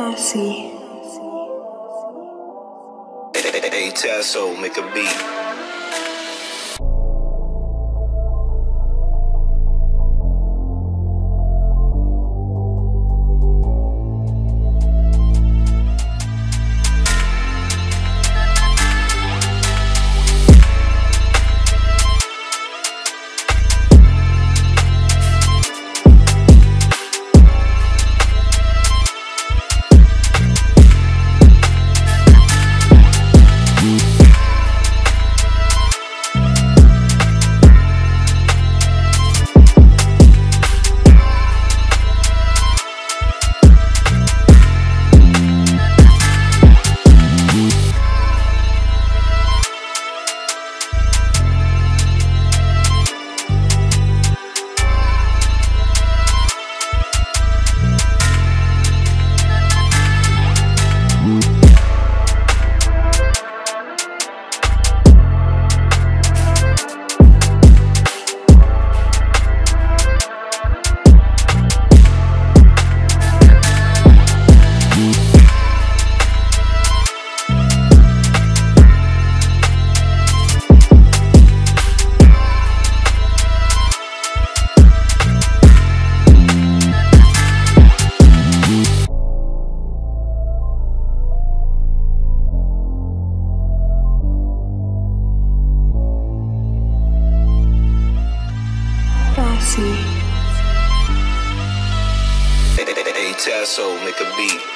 Ayotasso. Ayotasso, make a beat. Ayotasso, make a beat.